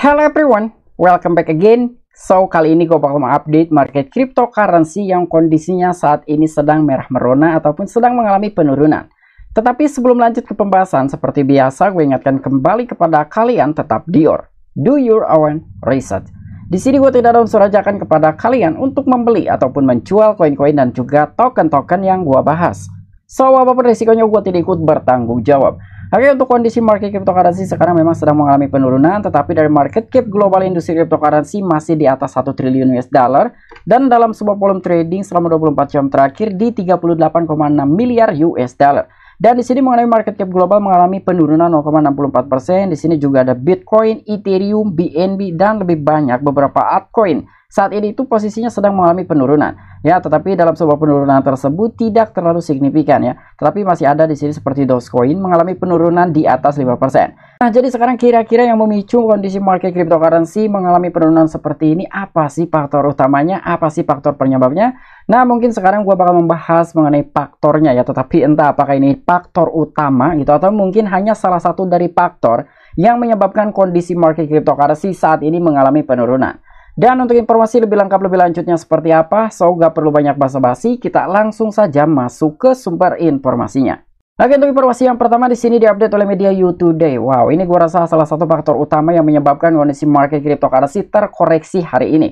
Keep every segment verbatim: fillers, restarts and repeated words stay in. Hello everyone, welcome back again. So, kali ini gue bakal mengupdate market cryptocurrency yang kondisinya saat ini sedang merah merona ataupun sedang mengalami penurunan. Tetapi sebelum lanjut ke pembahasan, seperti biasa gue ingatkan kembali kepada kalian tetap D Y O R, do your own research. Di sini gue tidak ada unsur ajakan kepada kalian untuk membeli ataupun menjual koin-koin dan juga token-token yang gue bahas. So, apapun resikonya gue tidak ikut bertanggung jawab. Oke, untuk kondisi market cryptocurrency sekarang memang sedang mengalami penurunan, tetapi dari market cap global industri cryptocurrency masih di atas satu triliun U S dollar dan dalam sebuah volume trading selama dua puluh empat jam terakhir di tiga puluh delapan koma enam miliar U S dollar. Dan di sini mengenai market cap global mengalami penurunan nol koma enam empat persen. Di sini juga ada Bitcoin, Ethereum, B N B dan lebih banyak beberapa altcoin. Saat ini itu posisinya sedang mengalami penurunan ya, tetapi dalam sebuah penurunan tersebut tidak terlalu signifikan ya, tetapi masih ada di sini seperti Dogecoin mengalami penurunan di atas lima persen. Nah, jadi sekarang kira-kira yang memicu kondisi market cryptocurrency mengalami penurunan seperti ini, apa sih faktor utamanya, apa sih faktor penyebabnya? Nah, mungkin sekarang gua bakal membahas mengenai faktornya ya, tetapi entah apakah ini faktor utama gitu atau mungkin hanya salah satu dari faktor yang menyebabkan kondisi market cryptocurrency saat ini mengalami penurunan. Dan untuk informasi lebih lengkap lebih lanjutnya seperti apa, so gak perlu banyak basa-basi, kita langsung saja masuk ke sumber informasinya. Oke, untuk informasi yang pertama di sini diupdate oleh media U Today. Wow, ini gua rasa salah satu faktor utama yang menyebabkan kondisi market cryptocurrency terkoreksi hari ini.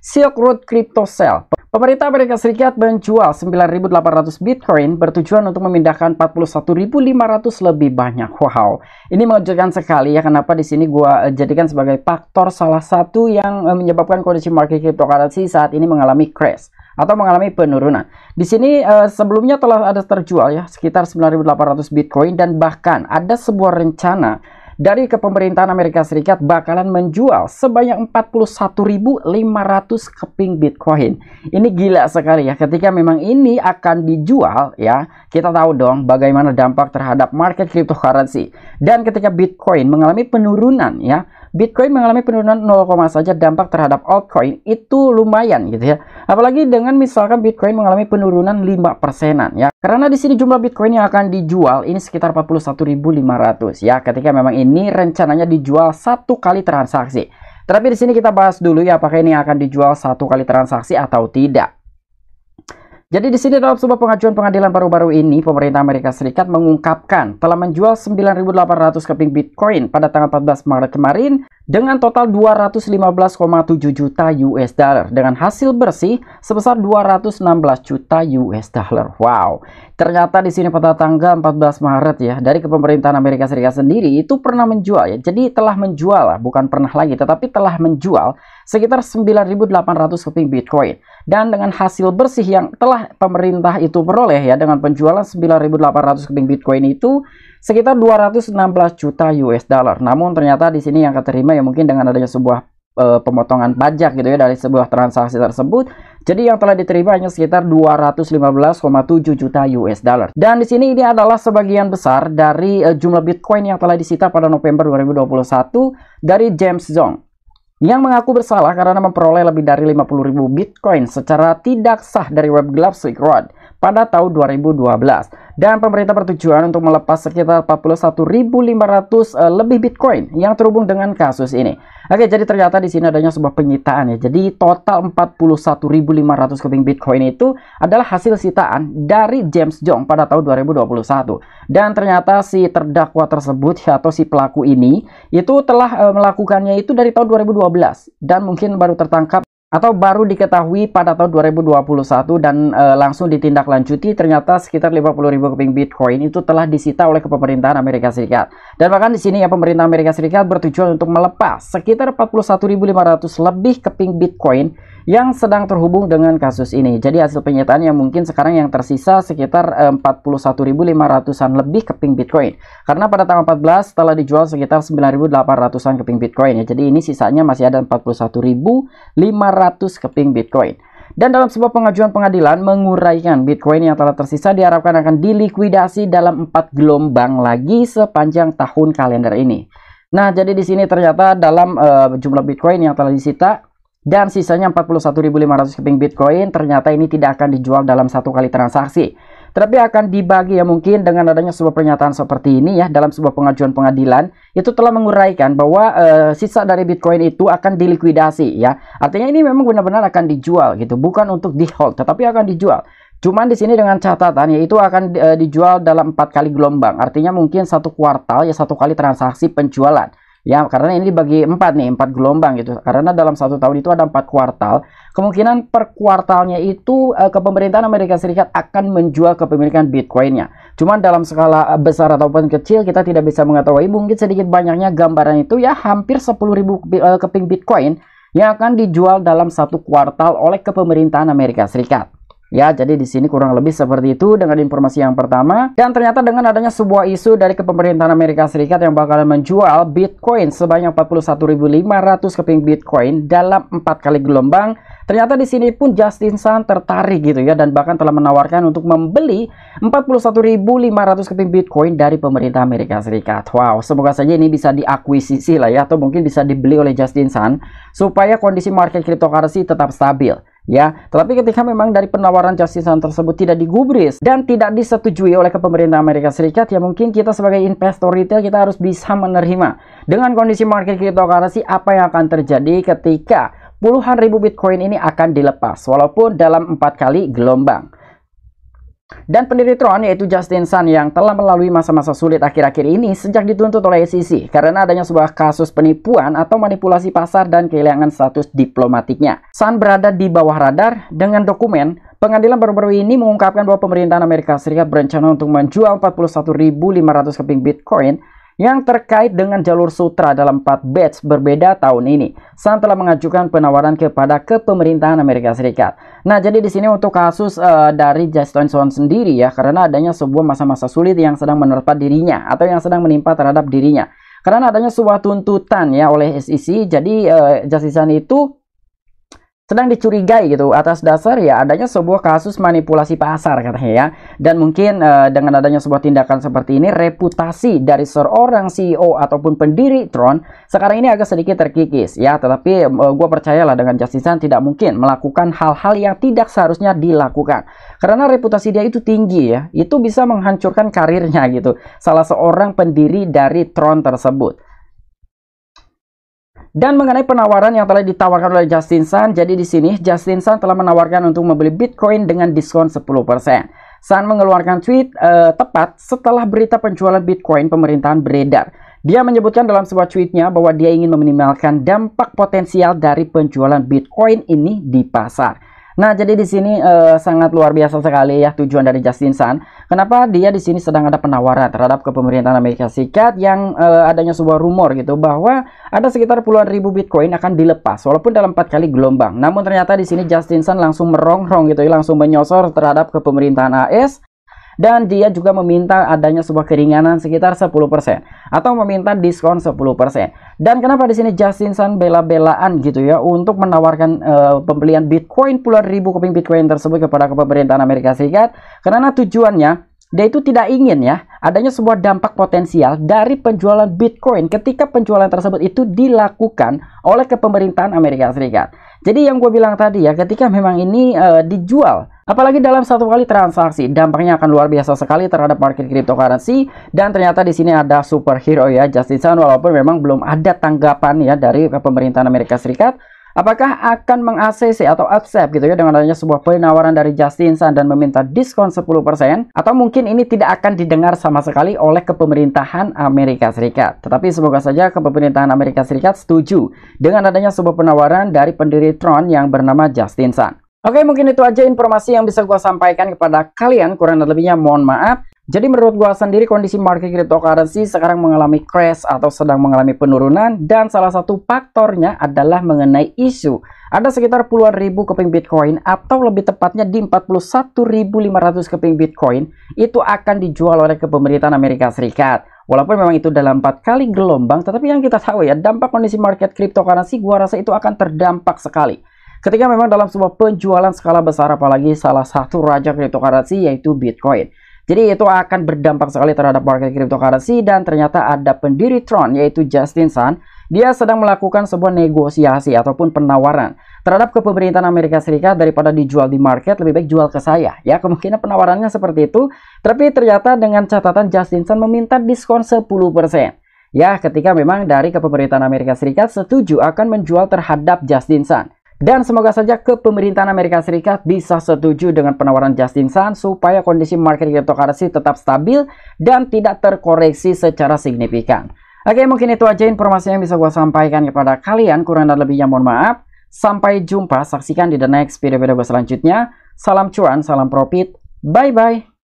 Silk Road Crypto Sale. Pemerintah Amerika Serikat menjual sembilan ribu delapan ratus Bitcoin bertujuan untuk memindahkan empat puluh satu ribu lima ratus lebih banyak. Wow, ini mengejutkan sekali ya. Kenapa di sini gua jadikan sebagai faktor salah satu yang menyebabkan kondisi market cryptocurrency saat ini mengalami crash atau mengalami penurunan. Di sini eh, sebelumnya telah ada terjual ya sekitar sembilan ribu delapan ratus Bitcoin dan bahkan ada sebuah rencana dari kepemerintahan Amerika Serikat bakalan menjual sebanyak empat puluh satu ribu lima ratus keping Bitcoin. Ini gila sekali ya, ketika memang ini akan dijual ya, kita tahu dong bagaimana dampak terhadap market cryptocurrency. Dan ketika Bitcoin mengalami penurunan ya, Bitcoin mengalami penurunan nol, saja dampak terhadap altcoin itu lumayan gitu ya. Apalagi dengan misalkan Bitcoin mengalami penurunan lima persenan ya. Karena di sini jumlah Bitcoin yang akan dijual ini sekitar empat puluh satu ribu lima ratus ya, ketika memang ini rencananya dijual satu kali transaksi. Tapi di sini kita bahas dulu ya, apakah ini akan dijual satu kali transaksi atau tidak. Jadi di sini dalam sebuah pengajuan pengadilan baru-baru ini, pemerintah Amerika Serikat mengungkapkan telah menjual sembilan ribu delapan ratus keping Bitcoin pada tanggal empat belas Maret kemarin dengan total dua ratus lima belas koma tujuh juta U S dollar dengan hasil bersih sebesar dua ratus enam belas juta U S dollar. Wow. Ternyata di sini pada tanggal empat belas Maret ya, dari kepemerintahan Amerika Serikat sendiri itu pernah menjual ya. Jadi telah menjual lah, bukan pernah lagi, tetapi telah menjual sekitar sembilan ribu delapan ratus keping Bitcoin. Dan dengan hasil bersih yang telah pemerintah itu peroleh ya, dengan penjualan sembilan ribu delapan ratus keping Bitcoin itu sekitar dua ratus enam belas juta U S dollar. Namun ternyata di sini yang keterima ya mungkin dengan adanya sebuah uh, pemotongan pajak gitu ya dari sebuah transaksi tersebut. Jadi yang telah diterima hanya sekitar dua ratus lima belas koma tujuh juta U S dollar. Dan di sini ini adalah sebagian besar dari uh, jumlah Bitcoin yang telah disita pada November dua ribu dua puluh satu dari James Zhong, yang mengaku bersalah karena memperoleh lebih dari lima puluh ribu Bitcoin secara tidak sah dari web gelap Silk Road pada tahun dua ribu dua belas. Dan pemerintah bertujuan untuk melepas sekitar empat puluh satu ribu lima ratus uh, lebih Bitcoin yang terhubung dengan kasus ini. Oke, jadi ternyata di sini adanya sebuah penyitaan ya. Jadi total empat puluh satu ribu lima ratus keping Bitcoin itu adalah hasil sitaan dari James Zhong pada tahun dua ribu dua puluh satu. Dan ternyata si terdakwa tersebut atau si pelaku ini itu telah uh, melakukannya itu dari tahun dua ribu dua belas. Dan mungkin baru tertangkap atau baru diketahui pada tahun dua ribu dua puluh satu dan e, langsung ditindaklanjuti. Ternyata sekitar lima puluh ribu keping Bitcoin itu telah disita oleh kepemerintahan Amerika Serikat. Dan bahkan di sini ya pemerintah Amerika Serikat bertujuan untuk melepas sekitar empat puluh satu ribu lima ratus lebih keping Bitcoin yang sedang terhubung dengan kasus ini. Jadi hasil penyitaan yang mungkin sekarang yang tersisa sekitar empat puluh satu ribu lima ratusan lebih keping Bitcoin. Karena pada tanggal empat belas telah dijual sekitar sembilan ribu delapan ratusan keping Bitcoin ya. Jadi ini sisanya masih ada empat puluh satu ribu lima ratus keping Bitcoin. Dan dalam sebuah pengajuan pengadilan menguraikan Bitcoin yang telah tersisa diharapkan akan dilikuidasi dalam empat gelombang lagi sepanjang tahun kalender ini. Nah, jadi di sini ternyata dalam uh, jumlah Bitcoin yang telah disita dan sisanya empat puluh satu ribu lima ratus keping Bitcoin ternyata ini tidak akan dijual dalam satu kali transaksi. Tetapi akan dibagi ya mungkin dengan adanya sebuah pernyataan seperti ini ya dalam sebuah pengajuan pengadilan itu telah menguraikan bahwa uh, sisa dari Bitcoin itu akan dilikuidasi ya. Artinya ini memang benar-benar akan dijual gitu, bukan untuk dihold tetapi akan dijual. Cuman di sini dengan catatan yaitu akan uh, dijual dalam empat kali gelombang. Artinya mungkin satu kuartal ya satu kali transaksi penjualan. Ya, karena ini dibagi empat nih, empat gelombang gitu. Karena dalam satu tahun itu ada empat kuartal. Kemungkinan per kuartalnya itu eh, ke pemerintahan Amerika Serikat akan menjual kepemilikan Bitcoinnya. Cuman dalam skala besar ataupun kecil kita tidak bisa mengetahui. Mungkin sedikit banyaknya gambaran itu ya hampir sepuluh ribu eh, keping Bitcoin yang akan dijual dalam satu kuartal oleh kepemerintahan Amerika Serikat. Ya, jadi di sini kurang lebih seperti itu dengan informasi yang pertama. Dan ternyata dengan adanya sebuah isu dari kepemerintahan Amerika Serikat yang bakalan menjual Bitcoin sebanyak empat puluh satu ribu lima ratus keping Bitcoin dalam empat kali gelombang, ternyata di sini pun Justin Sun tertarik gitu ya dan bahkan telah menawarkan untuk membeli empat puluh satu ribu lima ratus keping Bitcoin dari pemerintah Amerika Serikat. Wow, semoga saja ini bisa diakuisisi lah ya atau mungkin bisa dibeli oleh Justin Sun supaya kondisi market cryptocurrency tetap stabil. Ya, tetapi ketika memang dari penawaran Justin Sun tersebut tidak digubris dan tidak disetujui oleh pemerintah Amerika Serikat, ya mungkin kita sebagai investor retail kita harus bisa menerima dengan kondisi market cryptocurrency apa yang akan terjadi ketika puluhan ribu Bitcoin ini akan dilepas walaupun dalam empat kali gelombang. Dan pendiri Tron yaitu Justin Sun yang telah melalui masa-masa sulit akhir-akhir ini sejak dituntut oleh S E C karena adanya sebuah kasus penipuan atau manipulasi pasar dan kehilangan status diplomatiknya. Sun berada di bawah radar dengan dokumen. Pengadilan baru-baru ini mengungkapkan bahwa pemerintahan Amerika Serikat berencana untuk menjual empat puluh satu ribu lima ratus keping Bitcoin yang terkait dengan jalur sutra dalam empat batch berbeda tahun ini. Sun telah mengajukan penawaran kepada kepemerintahan Amerika Serikat. Nah, jadi di sini untuk kasus uh, dari Justin Sun sendiri ya, karena adanya sebuah masa-masa sulit yang sedang menerpa dirinya atau yang sedang menimpa terhadap dirinya. Karena adanya sebuah tuntutan ya oleh S E C, jadi uh, Justin Sun itu sedang dicurigai gitu atas dasar ya adanya sebuah kasus manipulasi pasar katanya ya. Dan mungkin uh, dengan adanya sebuah tindakan seperti ini reputasi dari seorang C E O ataupun pendiri Tron sekarang ini agak sedikit terkikis ya. Tetapi uh, gue percayalah dengan Justin Sun tidak mungkin melakukan hal-hal yang tidak seharusnya dilakukan. Karena reputasi dia itu tinggi ya, itu bisa menghancurkan karirnya gitu. Salah seorang pendiri dari Tron tersebut. Dan mengenai penawaran yang telah ditawarkan oleh Justin Sun, jadi di sini Justin Sun telah menawarkan untuk membeli Bitcoin dengan diskon sepuluh persen. Sun mengeluarkan tweet uh, tepat setelah berita penjualan Bitcoin pemerintahan beredar. Dia menyebutkan dalam sebuah tweetnya bahwa dia ingin meminimalkan dampak potensial dari penjualan Bitcoin ini di pasar. Nah, jadi di sini eh, sangat luar biasa sekali ya tujuan dari Justin Sun. Kenapa dia di sini sedang ada penawaran terhadap kepemerintahan Amerika Serikat yang eh, adanya sebuah rumor gitu bahwa ada sekitar puluhan ribu Bitcoin akan dilepas walaupun dalam empat kali gelombang. Namun ternyata di sini Justin Sun langsung merongrong gitu, langsung menyosor terhadap kepemerintahan A S. Dan dia juga meminta adanya sebuah keringanan sekitar sepuluh persen atau meminta diskon sepuluh persen. Dan kenapa di sini Justin Sun bela-belaan gitu ya untuk menawarkan uh, pembelian Bitcoin puluhan ribu keping Bitcoin tersebut kepada pemerintahan Amerika Serikat? Karena tujuannya dia itu tidak ingin ya adanya sebuah dampak potensial dari penjualan Bitcoin ketika penjualan tersebut itu dilakukan oleh kepemerintahan Amerika Serikat. Jadi yang gue bilang tadi ya, ketika memang ini uh, dijual apalagi dalam satu kali transaksi, dampaknya akan luar biasa sekali terhadap market cryptocurrency. Dan ternyata di sini ada superhero ya Justin Sun, walaupun memang belum ada tanggapan ya dari pemerintahan Amerika Serikat apakah akan meng-A C C atau accept gitu ya dengan adanya sebuah penawaran dari Justin Sun dan meminta diskon sepuluh persen, atau mungkin ini tidak akan didengar sama sekali oleh kepemerintahan Amerika Serikat. Tetapi semoga saja kepemerintahan Amerika Serikat setuju dengan adanya sebuah penawaran dari pendiri Tron yang bernama Justin Sun. Oke, mungkin itu aja informasi yang bisa gue sampaikan kepada kalian. Kurang lebihnya mohon maaf. Jadi menurut gue sendiri kondisi market cryptocurrency sekarang mengalami crash atau sedang mengalami penurunan. Dan salah satu faktornya adalah mengenai isu. Ada sekitar puluhan ribu keping Bitcoin atau lebih tepatnya di empat puluh satu ribu lima ratus keping Bitcoin itu akan dijual oleh kepemerintahan Amerika Serikat. Walaupun memang itu dalam empat kali gelombang, tetapi yang kita tahu ya dampak kondisi market cryptocurrency gue rasa itu akan terdampak sekali. Ketika memang dalam sebuah penjualan skala besar apalagi salah satu raja cryptocurrency yaitu Bitcoin. Jadi itu akan berdampak sekali terhadap market cryptocurrency. Dan ternyata ada pendiri Tron, yaitu Justin Sun, dia sedang melakukan sebuah negosiasi ataupun penawaran terhadap kepemerintahan Amerika Serikat. Daripada dijual di market, lebih baik jual ke saya. Ya, kemungkinan penawarannya seperti itu. Tapi ternyata dengan catatan Justin Sun meminta diskon sepuluh persen. Ya, ketika memang dari kepemerintahan Amerika Serikat setuju akan menjual terhadap Justin Sun. Dan semoga saja kepemerintahan Amerika Serikat bisa setuju dengan penawaran Justin Sun supaya kondisi market cryptocurrency tetap stabil dan tidak terkoreksi secara signifikan. Oke, mungkin itu aja informasi yang bisa gue sampaikan kepada kalian. Kurang dan lebihnya mohon maaf. Sampai jumpa, saksikan di the next video-video gue selanjutnya. Salam cuan, salam profit. Bye-bye.